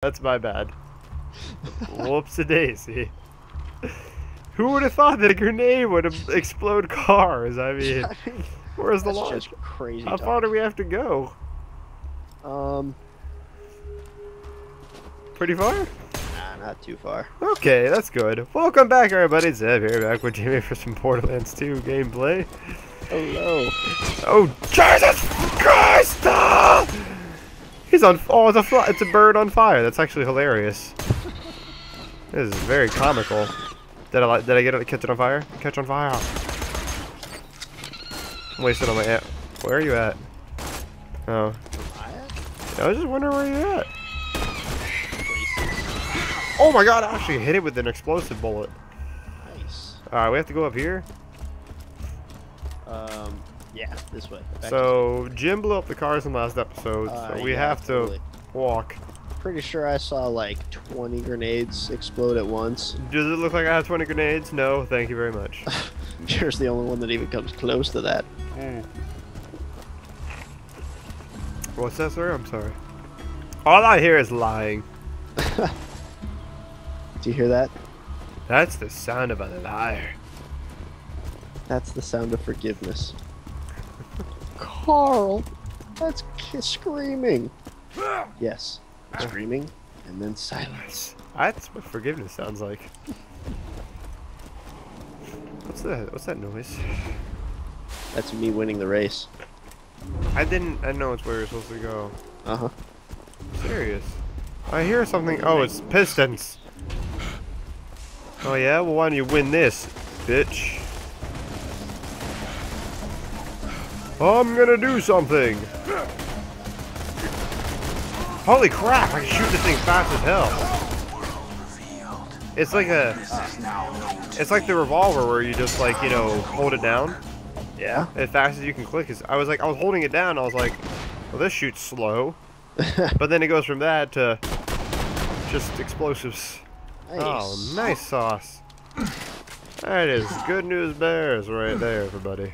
That's my bad. Whoops-a-daisy. Who would have thought that a grenade would explode cars? I mean, where's the launch? Crazy. How far do we have to go? Pretty far? Nah, not too far. Okay, that's good. Welcome back, everybody. Zeb here, back with Jimmy for some Borderlands 2 gameplay. Hello. Oh, Jesus Christ! Ah! He's on. Oh, it's a bird on fire. That's actually hilarious. This is very comical. Did I get it? Catch it on fire? Catch on fire! I'm wasting on my amp. Where are you at? Oh. I was just wondering where you're at. Oh my God! I actually hit it with an explosive bullet. Nice. All right, we have to go up here. Yeah, this way. So, Jim blew up the cars in the last episode, so we have to walk. Pretty sure I saw like 20 grenades explode at once. Does it look like I have 20 grenades? No, thank you very much. Here's the only one that even comes close to that. Mm. What's that, sir? I'm sorry. All I hear is lying. Do you hear that? That's the sound of a liar. That's the sound of forgiveness. Carl, that's screaming. Yes, screaming, and then silence. That's what forgiveness sounds like. What's that? What's that noise? That's me winning the race. I know it's where you're supposed to go. Uh huh. I'm serious. I hear something. Oh, it's pistons. Oh yeah. Well, why don't you win this, bitch? I'm gonna do something! Holy crap, I can shoot this thing fast as hell. It's like a... It's like the revolver where you just like, you know, hold it down. Yeah. As fast as you can click. I was holding it down, I was like, well this shoots slow. But then it goes from that to... just explosives. Nice. Oh, nice sauce. That is good news bears right there, everybody.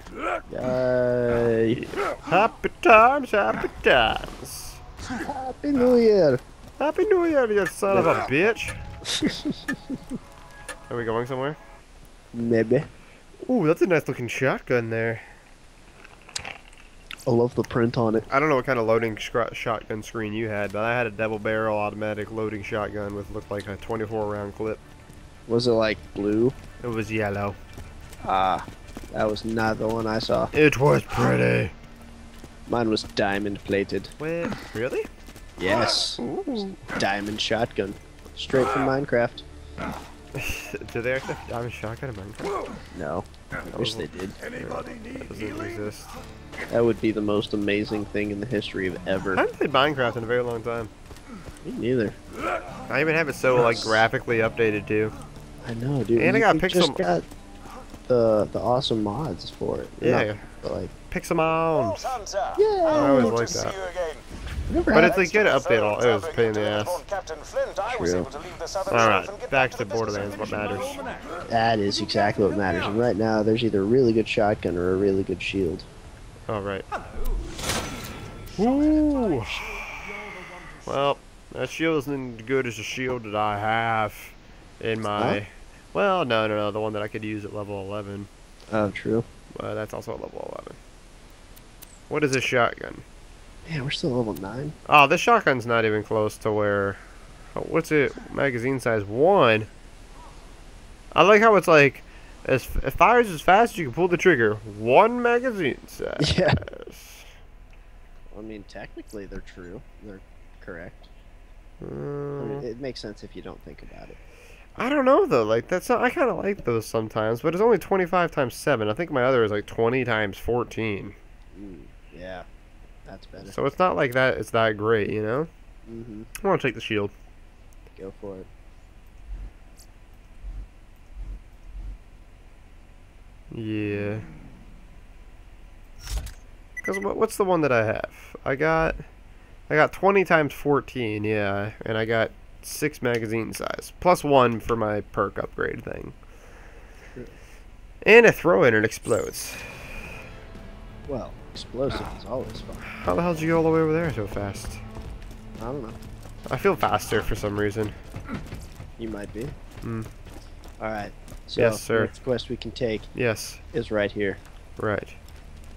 Yay. Happy times, happy times. Happy New Year. Happy New Year, you son of a bitch. Are we going somewhere? Maybe. Ooh, that's a nice looking shotgun there. I love the print on it. I don't know what kind of loading shotgun screen you had, but I had a double barrel automatic loading shotgun with looked like a 24 round clip. Was it like blue? It was yellow. Ah, that was not the one I saw. It was pretty. Mine was diamond plated. Wait, really? Yes. Ooh. Diamond shotgun. Straight from Minecraft. Do they actually have diamond shotgun in Minecraft? No. I wish they did. Anybody need healing? That would be the most amazing thing in the history of ever. I haven't played Minecraft in a very long time. Me neither. I even have it so like graphically updated too. I know, dude. And I got Pixel. Got the awesome mods for it. Yeah, but like Pixelmon. Yeah, I always like that. But it's like get an update. All it was a pain in the ass. True. All right, back to the Borderlands. What matters? That is exactly what matters. And right now, there's either a really good shotgun or a really good shield. All right. Ooh. Well, that shield isn't as good as the shield that I have. In my, huh? Well, no, the one that I could use at level 11. Oh, true. But that's also at level 11. What is this shotgun? Man, we're still level 9. Oh, this shotgun's not even close to where. Oh, what's it? Magazine size 1. I like how it's like, it fires as fast as you can pull the trigger. One magazine size. Yeah. I mean, technically they're true. They're correct. I mean, it makes sense if you don't think about it. I don't know though, like that's not, I kind of like those sometimes, but it's only 25 times 7. I think my other is like 20 times 14. Yeah, that's better. So it's not like that. It's that great, you know. I want to take the shield. Go for it. Yeah. Cause what's the one that I have? I got 20 times 14. Yeah, and I got 6 magazine size plus 1 for my perk upgrade thing. True. And I throw it and it explodes. Well, explosive is always fun. How the hell did you go all the way over there so fast? I don't know. I feel faster for some reason. You might be. Mm. Alright. So yes, sir. The next quest we can take is right here. Right.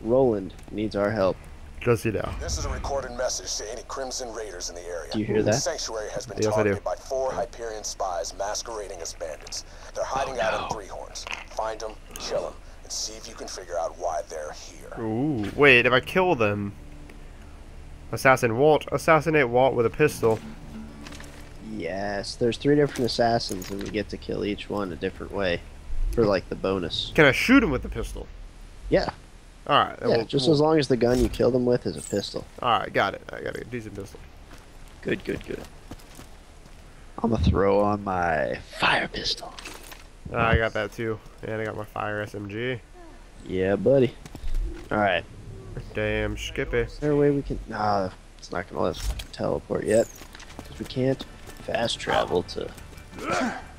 Roland needs our help. Does he now? This is a recorded message to any Crimson Raiders in the area. Do you hear that? The sanctuary has been targeted by 4 Hyperion spies masquerading as bandits. They're hiding out on Three Horns. Find them, kill them, and see if you can figure out why they're here. Ooh, wait, if I kill them... Assassin Walt. Assassinate Walt with a pistol. Yes, there's 3 different assassins and we get to kill each one a different way. For like the bonus. Can I shoot him with the pistol? Yeah. Alright. Yeah, just as long as the gun you kill them with is a pistol. Alright, got it. I got a decent pistol. Good, good, good. I'm gonna throw on my fire pistol. I got that too. And I got my fire SMG. Yeah, buddy. Alright. Damn, Skippy. Is there a way we can... Nah, it's not gonna let us teleport yet. Because we can't fast travel to...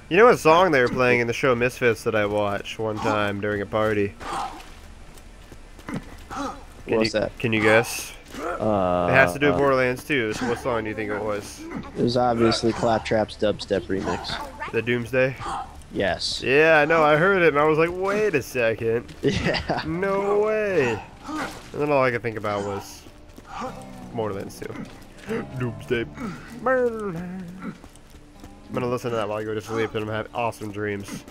You know what song they were playing in the show Misfits that I watched one time during a party? What's that? Can you guess? It has to do with Borderlands 2, so what song do you think it was? It was obviously Claptrap's dubstep remix. The Doomsday? Yes. Yeah, no, I heard it and I was like, wait a second. Yeah. No way. And then all I could think about was Borderlands 2. Doomsday. I'm gonna listen to that while I go to sleep and I'm gonna have awesome dreams.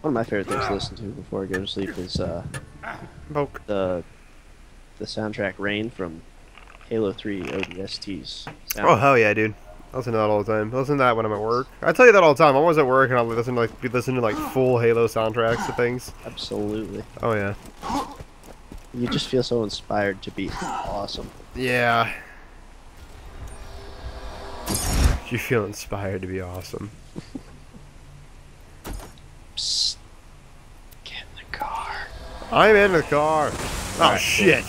One of my favorite things to listen to before I go to sleep is the soundtrack Rain from Halo 3 ODST's soundtrack. Oh, hell yeah, dude. I listen to that all the time. I listen to that when I'm at work. I tell you that all the time. I'm always at work and I'll listen to like full Halo soundtracks to things. Absolutely. Oh, yeah. You just feel so inspired to be awesome. Yeah. You feel inspired to be awesome. Psst. Get in the car. I'm in the car. Oh, right, shit.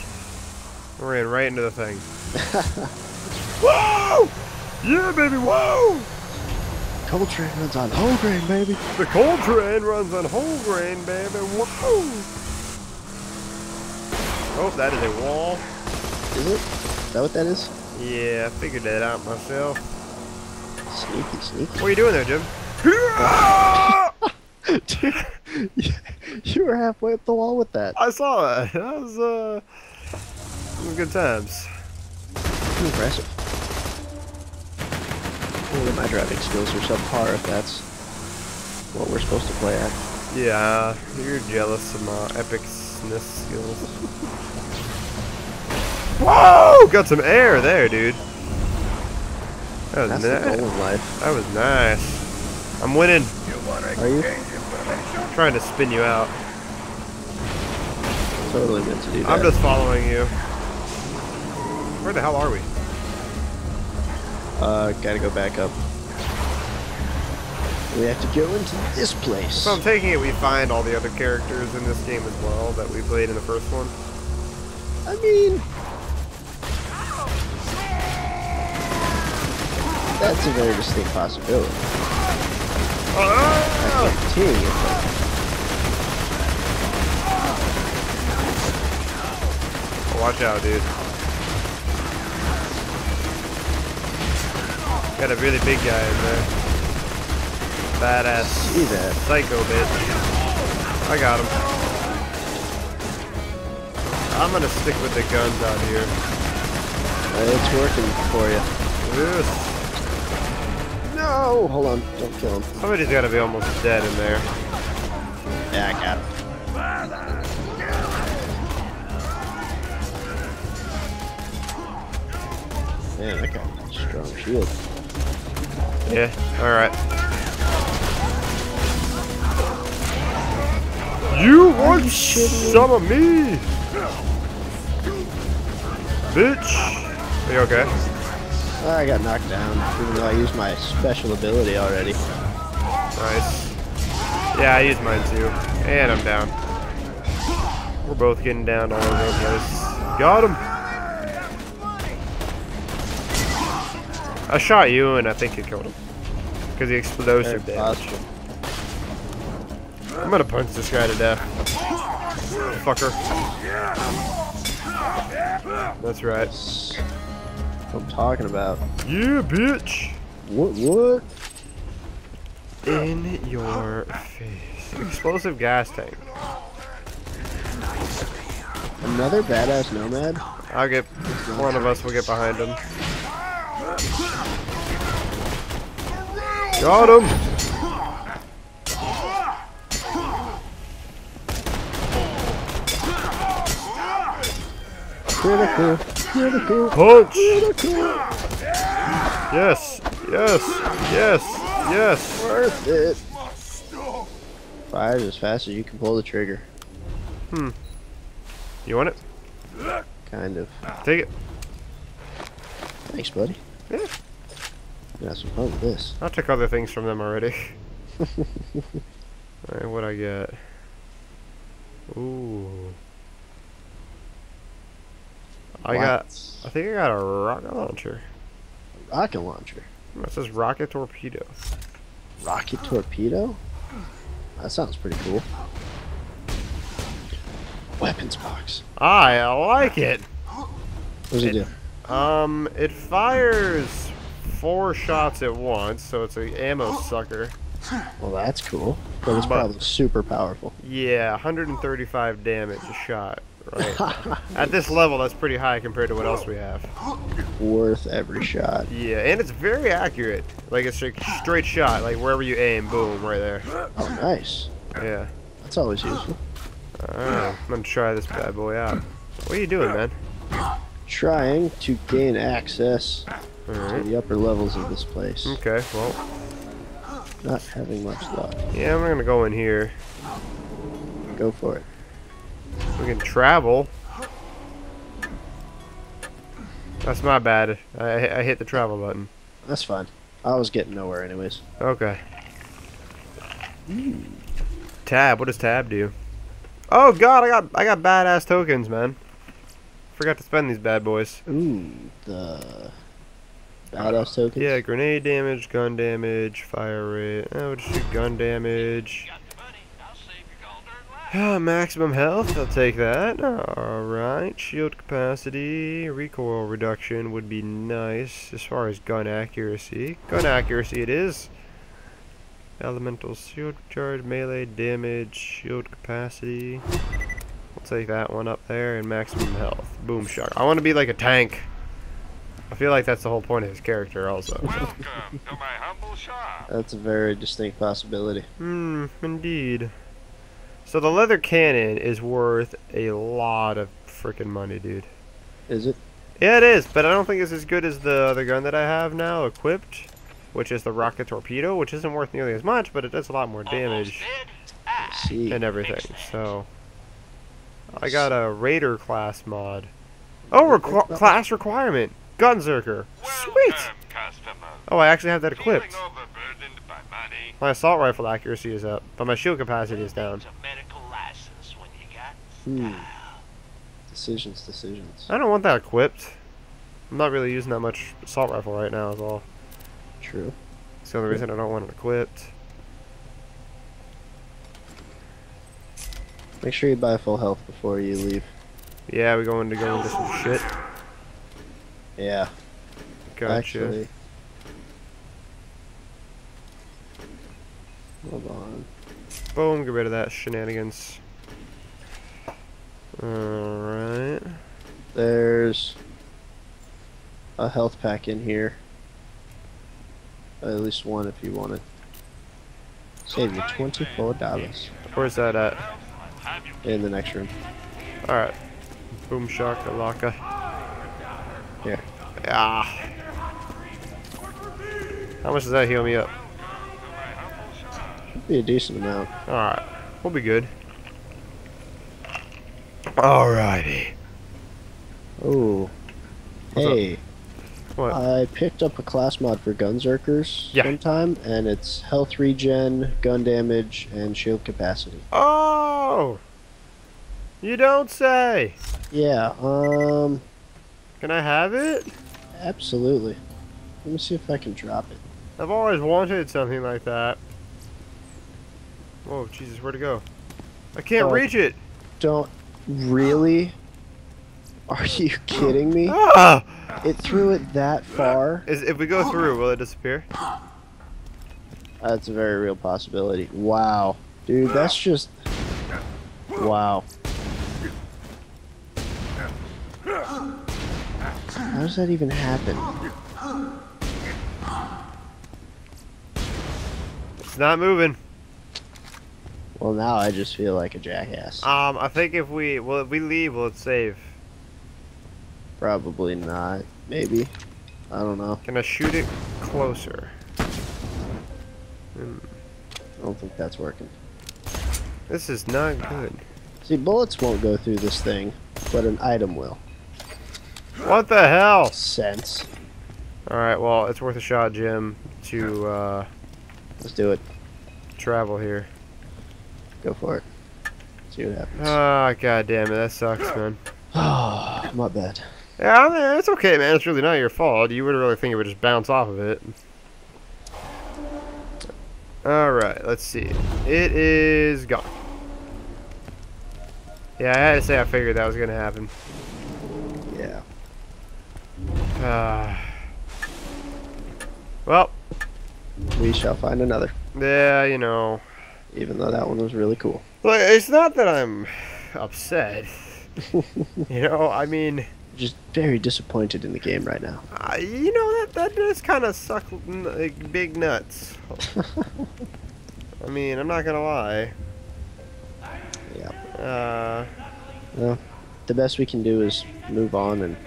Cool. We're in right into the thing. Whoa! Yeah, baby, whoa! Cold train runs on whole grain, baby. The cold train runs on whole grain, baby. Whoa! Oh, that is a wall. Is it? Is that what that is? Yeah, I figured that out myself. Sneaky, sneaky. What are you doing there, Jim? Dude, you were halfway up the wall with that. I saw that. That was good times. Impressive. Well, my driving skills are subpar if that's what we're supposed to play at. Yeah, you're jealous of my epicness skills. Whoa! Got some air there, dude. That was nice. The goal of life. That was nice. I'm winning. Are you? I'm trying to spin you out. Totally meant to do that. I'm just following you. Where the hell are we? Gotta go back up. We have to go into this place. So I'm taking it we find all the other characters in this game as well that we played in the first one. I mean... That's a very distinct possibility. I guarantee you that. Oh, watch out, dude. Got a really big guy in there. Badass. See that? Psycho bitch. I got him. I'm gonna stick with the guns out here. It's working for you. Yes. No! Hold on, don't kill him. Somebody's gotta be almost dead in there. Yeah, I got him. Man, I got a strong shield. Yeah, alright. You want some of me! Bitch! Are you okay? I got knocked down, even though I used my special ability already. Nice. Yeah, I used mine too. And I'm down. We're both getting down all over the place. Got him! I shot you and I think you killed him. Because the explosive damage. I'm gonna punch this guy to death. Fucker. That's right. That's what I'm talking about. Yeah, bitch! What? In your face. Explosive gas tank. Another badass nomad? I'll get... one of us will get behind him. Got him! Critical. Punch! Yes! Worth it! Fires as fast as you can pull the trigger. Hmm. You want it? Kind of. Take it. Thanks, buddy. Yeah. Got some fun with this. I took other things from them already. Alright, what'd I get? Ooh. I think I got a rocket launcher. That says rocket torpedo. Rocket torpedo? That sounds pretty cool. Weapons box. I like it. What does it do? It fires 4 shots at once, so it's an ammo sucker. Well, that's cool. But it's probably super powerful. Yeah, 135 damage a shot. Right. At this level, that's pretty high compared to what else we have. Worth every shot. Yeah, and it's very accurate. Like, it's a straight shot. Like, wherever you aim, boom, right there. Oh, nice. Yeah. That's always useful. Alright, I'm gonna try this bad boy out. What are you doing, man? Trying to gain access to the upper levels of this place. Okay, well. Not having much luck. Yeah, I'm gonna go in here. Go for it. We can travel. That's my bad. I hit the travel button. That's fine. I was getting nowhere anyways. Okay. Tab. What does tab do? Oh god, I got badass tokens, man. Forgot to spend these bad boys. Ooh, the badass tokens. Yeah, grenade damage, gun damage, fire rate. Oh, just do gun damage. Maximum health, I'll take that. Alright, shield capacity, recoil reduction would be nice as far as gun accuracy. Gun accuracy it is. Elemental shield charge, melee damage, shield capacity. We'll take that one up there, and maximum health. Boom shock. I want to be like a tank. I feel like that's the whole point of his character also. Welcome to my humble shop. That's a very distinct possibility. Hmm, indeed. So the leather cannon is worth a lot of freaking money, dude. Is it? Yeah, it is, but I don't think it's as good as the other gun that I have now equipped, which is the rocket torpedo, which isn't worth nearly as much, but it does a lot more damage and everything. So I got a raider class mod. Oh, class requirement, Gunzerker. Sweet. Oh, I actually have that equipped. My assault rifle accuracy is up, but my shield capacity is down. Decisions. I don't want that equipped. I'm not really using that much assault rifle right now is all. True. That's the only reason I don't want it equipped. Make sure you buy full health before you leave. Yeah, we're going to go into some shit. Yeah. Gotcha. Actually, hold on. Boom, get rid of that shenanigans. Alright. There's a health pack in here. At least one if you want it. Save you $24. Where's that at? In the next room. Alright. Boom shock the locker. Here. Ah. How much does that heal me up? Should be a decent amount. Alright. We'll be good. Alrighty. Oh. Hey. What? I picked up a class mod for Gunzerkers one time, and it's health regen, gun damage, and shield capacity. Oh! You don't say! Yeah, can I have it? Absolutely. Let me see if I can drop it. I've always wanted something like that. Whoa, Jesus, where'd it go? I can't reach it! Don't... Really? Are you kidding me? Ah! It threw it that far? If we go through, will it disappear? That's a very real possibility. Wow. Dude, that's just... Wow. How does that even happen? It's not moving. Well, now I just feel like a jackass. I think if we... Well, if we leave, will it save? Probably not. Maybe. I don't know. Can I shoot it closer? I don't think that's working. This is not good. See, bullets won't go through this thing, but an item will. What the hell? Sense. Alright, well, it's worth a shot, Jim, to, let's do it. Travel here. Go for it. See what happens. Ah, god damn it, that sucks, man. Oh, my bad. Yeah, I mean, it's okay, man. It's really not your fault. You wouldn't really think it would just bounce off of it. Alright, let's see. It is gone. Yeah, I had to say I figured that was gonna happen. Yeah. Well. We shall find another. Yeah, you know. Even though that one was really cool. Like, it's not that I'm upset. You know, I mean... Just very disappointed in the game right now. You know, that does kind of suck, like, big nuts. I mean, I'm not gonna lie. Yeah. Well, the best we can do is move on and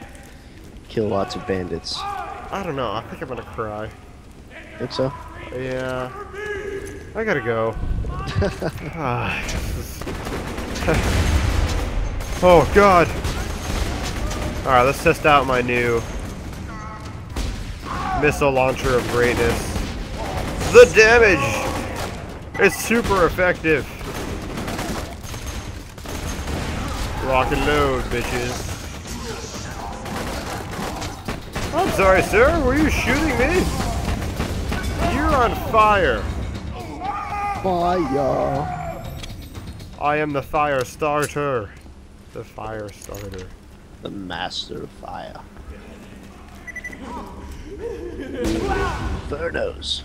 kill lots of bandits. I don't know, I think I'm gonna cry. Think so? Yeah. I gotta go. Oh god! Alright, let's test out my new missile launcher of greatness. The damage! It's super effective. Lock and load, bitches. I'm sorry, sir, were you shooting me? You're on fire. Fire. I am the fire starter. The fire starter. The master of fire. Infernos.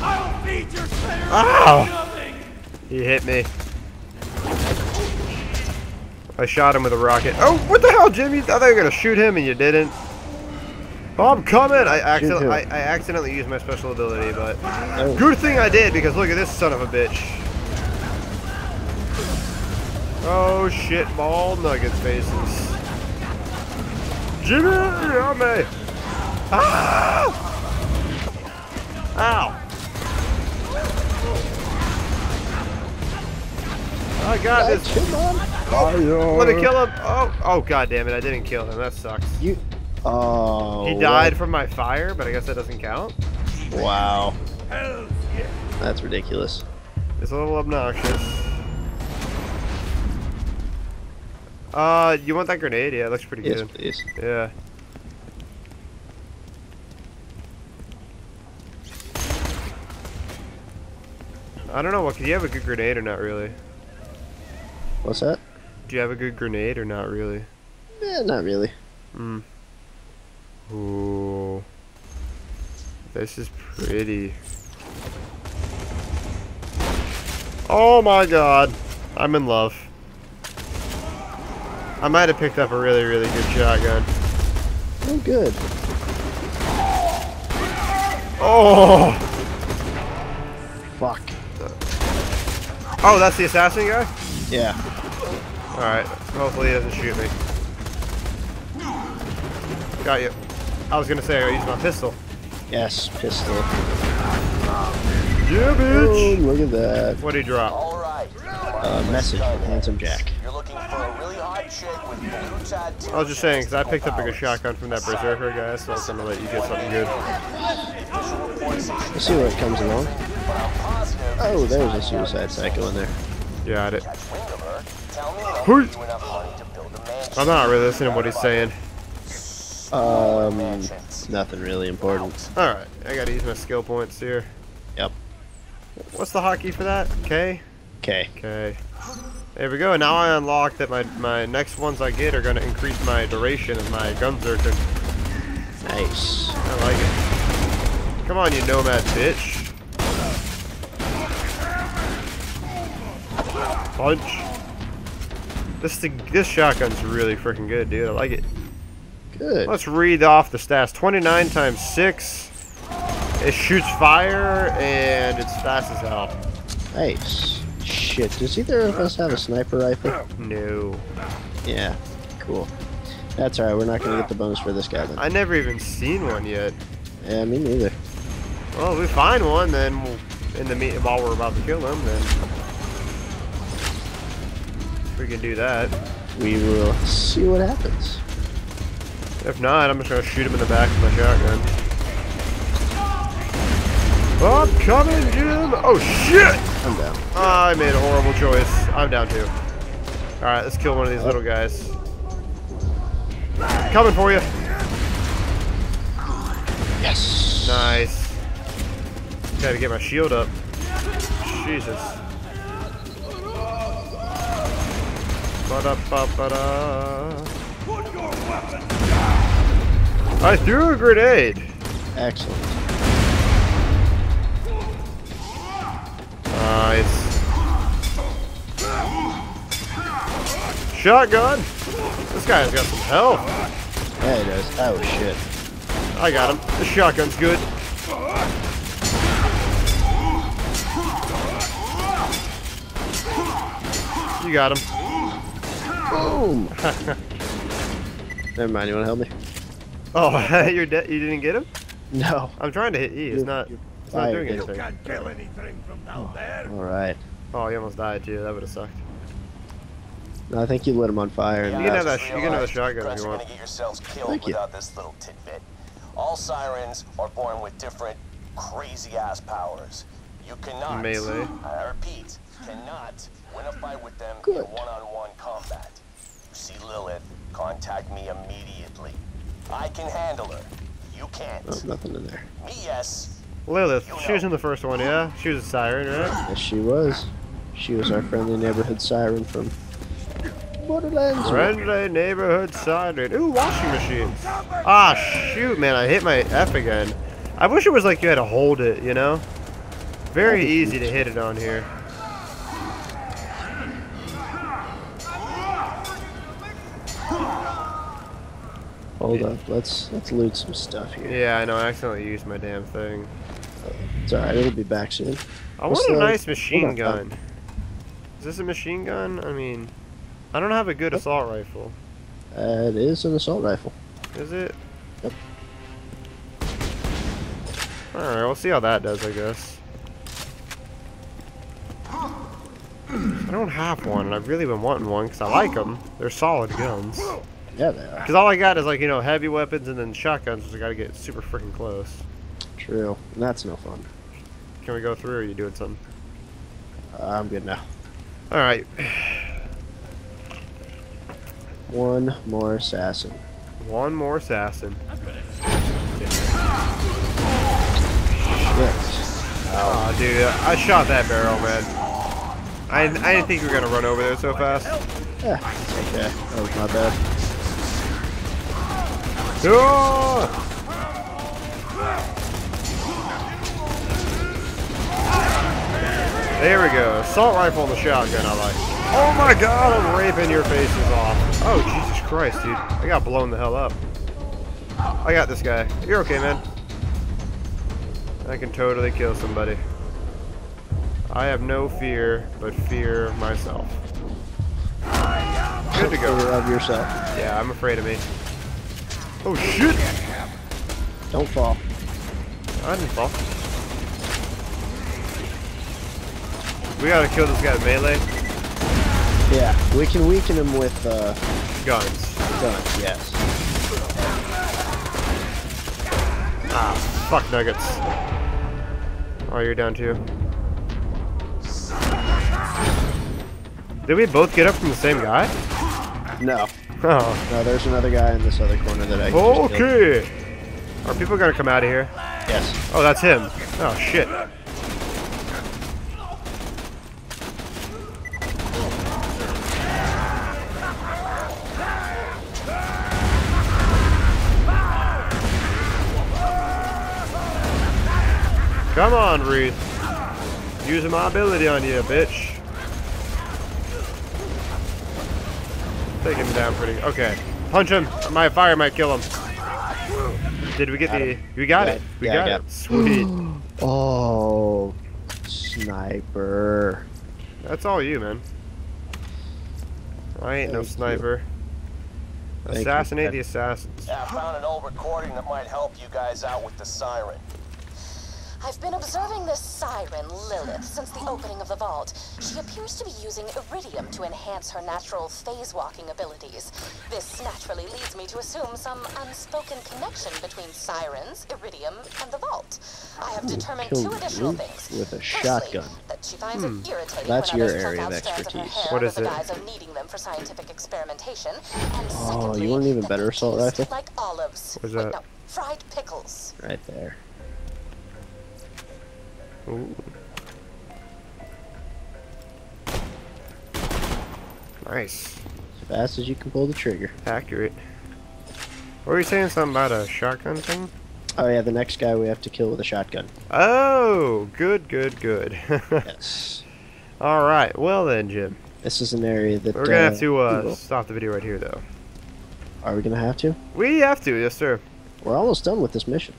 I'll feed your slayer. Ow! He hit me. I shot him with a rocket. Oh, what the hell, Jimmy? I thought you were gonna shoot him and you didn't. Oh, I'm coming! I accidentally used my special ability, but oh. Good thing I did because look at this son of a bitch. Oh shit, ball nugget faces. Jimmy, help me! Ah! Ow! I got this. Oh, let me kill him. Oh, oh god damn it, I didn't kill him. That sucks. You. Oh. He died from my fire, but I guess that doesn't count. Wow. That's ridiculous. It's a little obnoxious. You want that grenade? Yeah, it looks pretty good. Yes, please. Yeah. I don't know, what, do you have a good grenade or not really? What's that? Do you have a good grenade or not really? Yeah, not really. Hmm. Ooh. This is pretty. Oh my god. I'm in love. I might have picked up a really, really good shotgun. Oh, good. Oh! Fuck. Oh, that's the assassin guy? Yeah. Alright, hopefully he doesn't shoot me. Got you. I was gonna say, I used my pistol. Yes, pistol. Yeah, bitch! Oh, look at that. What'd he drop? Alright. Message from Handsome Jack. I was just saying, because I picked up a good shotgun from that Berserker guy, so I was going to let you get something good. Let's see where it comes along. Oh, there's a suicide psycho in there. Got it. I'm not really listening to what he's saying. Nothing really important. Alright, I got to use my skill points here. Yep. What's the hotkey for that? K? K. K. There we go, and now I unlock that my next ones I get are going to increase my duration of my Gunzerker. Nice. I like it. Come on, you nomad bitch. Punch. This shotgun's really freaking good, dude. I like it. Good. Let's read off the stats. 29 times 6. It shoots fire, and it's fast as hell. Nice. Shit, does either of us have a sniper rifle? No. Yeah, cool. That's alright, we're not gonna get the bonus for this guy then. I never even seen one yet. Yeah, me neither. Well, if we find one, then we'll, while we're about to kill him, then we can do that. We will see what happens. If not, I'm just gonna shoot him in the back with my shotgun. I'm coming, Jim! Oh, shit! I'm down. I made a horrible choice. I'm down, too. Alright, let's kill one of these little guys. Coming for you! Yes! Nice. Gotta get my shield up. Jesus. Ba-da-ba-ba-da. I threw a grenade! Excellent. Nice. Shotgun! This guy's got some health. Yeah, he does. Oh, shit. I got him. The shotgun's good. You got him. Boom! Never mind, you wanna help me? Oh, you're dead. You didn't get him? No. I'm trying to hit E, it's not... It's not doing anything. You can't kill anything from down there. Alright. Oh, you almost died too. That would have sucked. No, I think you lit him on fire. Yeah, you can have that. You can have a shotgun if you want. Thank you. This little tidbit. All sirens are born with different crazy-ass powers. You cannot. Melee. I repeat, cannot win a fight with them in one-on-one combat. You see Lilith? Contact me immediately. I can handle her. You can't. There's nothing in there. Me, yes. Lilith, she was in the first one, yeah? She was a siren, right? Yes, she was. She was our friendly neighborhood siren from Borderlands. Friendly neighborhood siren. Ooh, washing machines. Ah, shoot, man, I hit my F again. I wish it was like you had to hold it, you know? Very easy to hit it on here. Hold up, let's loot some stuff here. Yeah, I know, I accidentally used my damn thing. It's alright, it'll be back soon. I want a nice machine gun. Is this a machine gun? I mean, I don't have a good assault rifle. It is an assault rifle. Is it? Yep. Alright, we'll see how that does, I guess. I don't have one, and I've really been wanting one, because I like them. They're solid guns. Yeah, they are. Because all I got is, like, you know, heavy weapons and then shotguns, which I gotta get super freaking close. True. And that's no fun. Can we go through, or are you doing something? I'm good now. Alright. One more assassin. One more assassin. Oh, dude, I shot that barrel, man. I didn't think we were gonna run over there so fast. Yeah, it's okay. That was my bad. There we go. Assault rifle and the shotgun, I like. Oh my god, I'm raping your faces off. Oh, Jesus Christ, dude. I got blown the hell up. I got this guy. You're okay, man. I can totally kill somebody. I have no fear, but fear myself. Good to go. Love yourself. Yeah, I'm afraid of me. Oh shit! Don't fall. I didn't fall. We gotta kill this guy melee. Yeah, we can weaken him with guns. Guns, yes. Ah, fuck nuggets. Oh, you're down too. Did we both get up from the same guy? No. Oh. No, there's another guy in this other corner that I just killed. Okay! Are people gonna come out of here? Yes. Oh, that's him. Oh, shit. Come on, Wreath. Using my ability on you, bitch. Take him down pretty. Okay. Punch him. My fire might kill him. Did we get the... We got it. We got it. Sweet. Oh. Sniper. That's all you, man. I ain't no sniper. Assassinate the assassins. Yeah, I found an old recording that might help you guys out with the siren. I've been observing this siren, Lilith, since the opening of the vault. She appears to be using iridium to enhance her natural phase-walking abilities. This naturally leads me to assume some unspoken connection between sirens, iridium, and the vault. I have determined two additional things. With a shotgun. Firstly, that she finds it irritating when others pluck out strands of her hair under the guise of needing them for scientific experimentation. And secondly, you want an even better assault rifle? Like olives. What's that? Wait, no, fried pickles. Right there. Ooh. Nice. As fast as you can pull the trigger. Accurate. What were you saying? Something about a shotgun thing? Oh yeah, the next guy we have to kill with a shotgun. Oh, good, good, good. Yes. All right. Well then, Jim. This is an area that we're gonna have to stop the video right here, though. Are we gonna have to? We have to, yes, sir. We're almost done with this mission.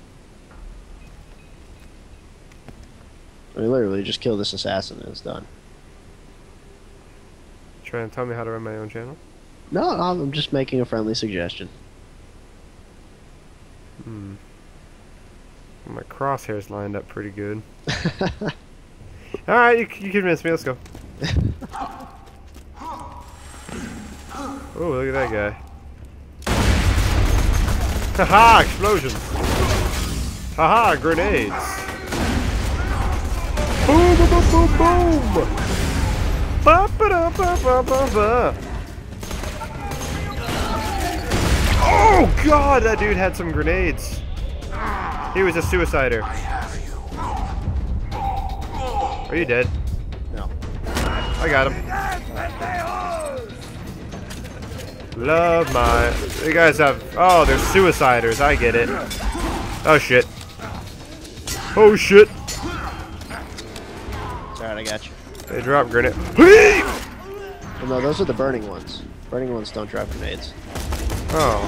I mean, literally, just kill this assassin and it's done. Trying to tell me how to run my own channel? No, I'm just making a friendly suggestion. Hmm. My crosshair's lined up pretty good. Alright, you convinced me, let's go. Oh, look at that guy. Haha, explosions! Haha, grenades! Boom, boom, boom, boom, boom! Ba, ba, da, ba, ba, ba, ba. Oh god, that dude had some grenades. He was a suicider. Are you dead? No. I got him. Love my... You guys have... Oh, they're suiciders, I get it. Oh shit. Oh shit. Alright, I got you. They drop grenade. Well, no, those are the burning ones. Burning ones don't drop grenades. Oh.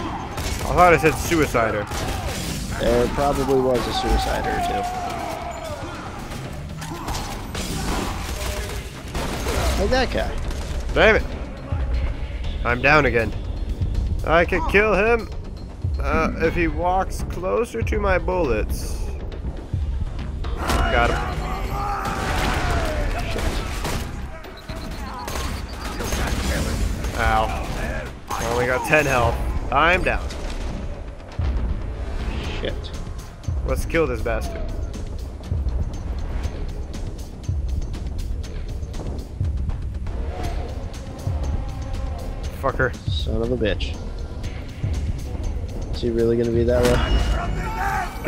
I thought I said suicider. There probably was a suicider or two. Like that guy. Damn it. I'm down again. I could kill him if he walks closer to my bullets. Got him. Ow. I only got 10 health. I'm down. Shit. Let's kill this bastard. Fucker. Son of a bitch. Is he really gonna be that way?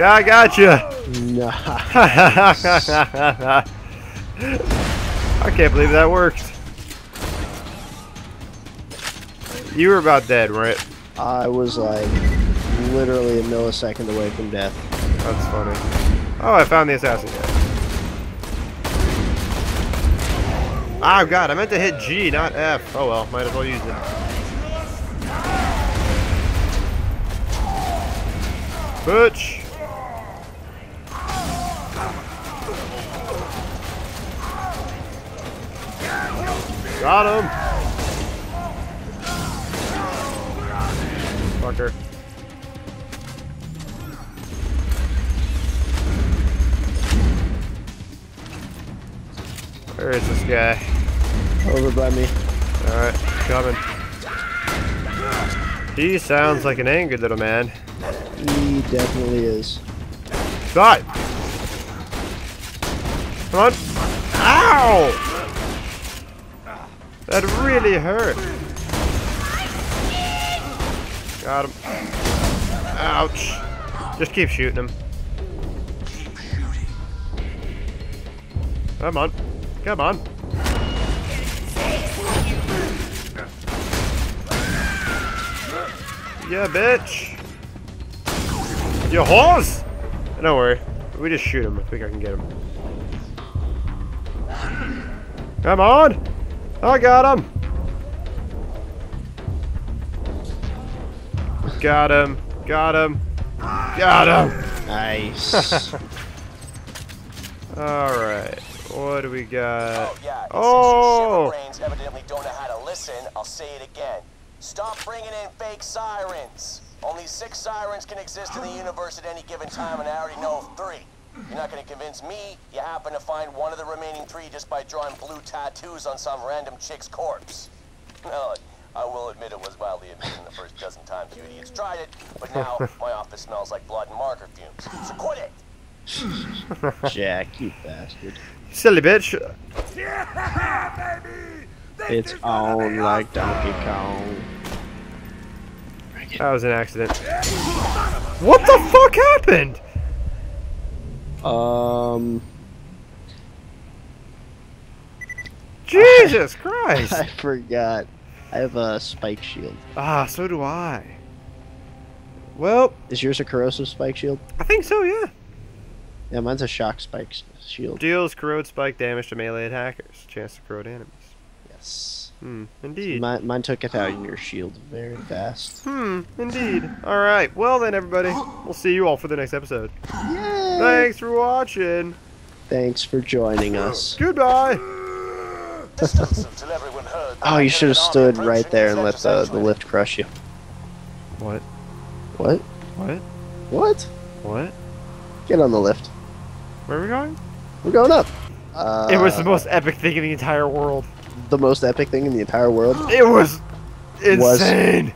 I gotcha! Nice. I can't believe that worked. You were about dead, right? I was like literally a millisecond away from death. That's funny. Oh, I found the assassin guy. Oh god, I meant to hit G, not F. Oh well, might as well use it. Butch! Got him! Fucker. Where is this guy? Over by me. Alright, coming. He sounds like an angry little man. He definitely is. Die! Come on. Ow! That really hurt. Got him. Ouch. Just keep shooting him. Keep shooting. Come on. Come on. Yeah, bitch. You horse! Don't worry. If we just shoot him, I think I can get him. Come on! I got him! Got him! Got him! Got him! Nice. Alright. What do we got? Oh! Yeah. Oh! Brains evidently don't know how to listen. I'll say it again. Stop bringing in fake sirens. Only 6 sirens can exist in the universe at any given time, and I already know of 3. You're not going to convince me you happen to find one of the remaining 3 just by drawing blue tattoos on some random chick's corpse. No, I will admit it was wildly amusing the first dozen times you idiots tried it, but now my office smells like blood and marker fumes. So quit it! Jack, you bastard. Silly bitch. Yeah, baby! It's all like Donkey Kong. That was an accident. What the fuck happened? Jesus Christ! I forgot. I have a spike shield. Ah, so do I. Well... Is yours a corrosive spike shield? I think so, yeah. Yeah, mine's a shock spike shield. Deals corrode spike damage to melee attackers. Chance to corrode enemies. Yes. Hmm, indeed. So mine took it out in your shield very fast. Hmm, indeed. Alright, well then everybody, we'll see you all for the next episode. Yay! Thanks for watching. Thanks for joining us. Goodbye! Oh, you should have stood right there and let the lift crush you. What? What? What? What? What? Get on the lift. Where are we going? We're going up. It was the most epic thing in the entire world. The most epic thing in the entire world? It was insane.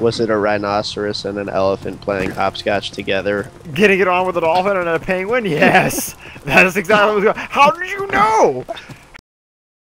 Was it a rhinoceros and an elephant playing hopscotch together? Getting it on with a dolphin and a penguin? Yes. That is exactly what was going on. How did you know?